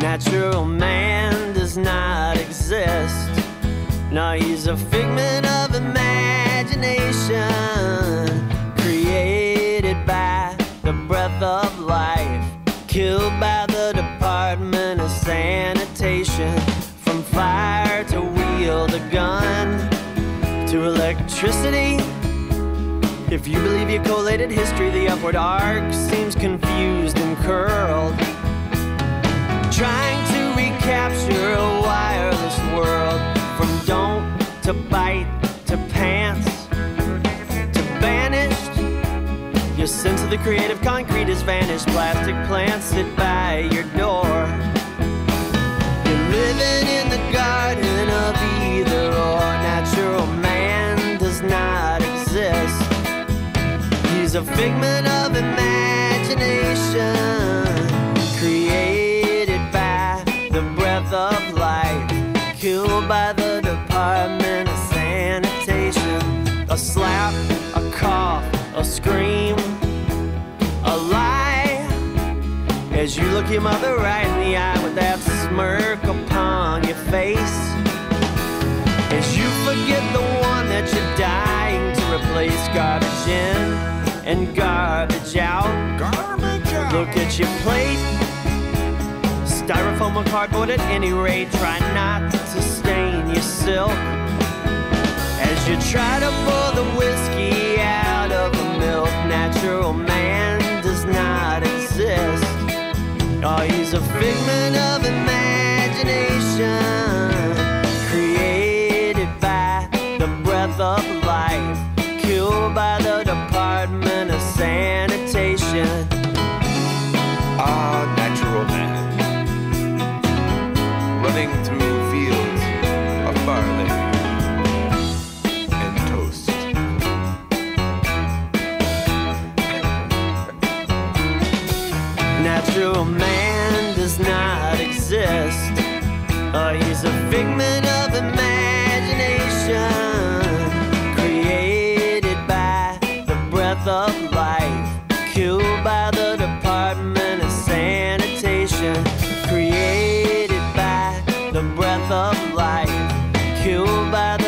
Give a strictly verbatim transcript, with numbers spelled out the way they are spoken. Natural man does not exist. No, he's a figment of imagination, created by the breath of life, killed by the Department of Sanitation. From fire to wield a gun to electricity, if you believe you collated history, the upward arc seems confused and curled, trying to recapture a wireless world. From don't to bite to pants to banished, your sense of the creative concrete has vanished. Plastic plants sit by your door. You're living in the garden of either or. Natural man does not exist. He's a figment of imagination, created by the breath of life, killed by the Department of Sanitation. A slap, a cough, a scream, a lie, as you look your mother right in the eye with that smirk upon your face, as you forget the one that you're dying to replace. Garbage in and garbage out. Garbage out. Look at your plate. Styrofoam or cardboard at any rate. Try not to stain your silk as you try to pour the whiskey out of the milk. Natural man does not exist. Oh, he's a figment of imagination, of life, killed by the Department of Sanitation. Ah, natural man, running through fields of barley and toast. Natural man does not exist. Oh, he's a figment of imagination, of life, killed by the Department of Sanitation, created by the breath of life, killed by the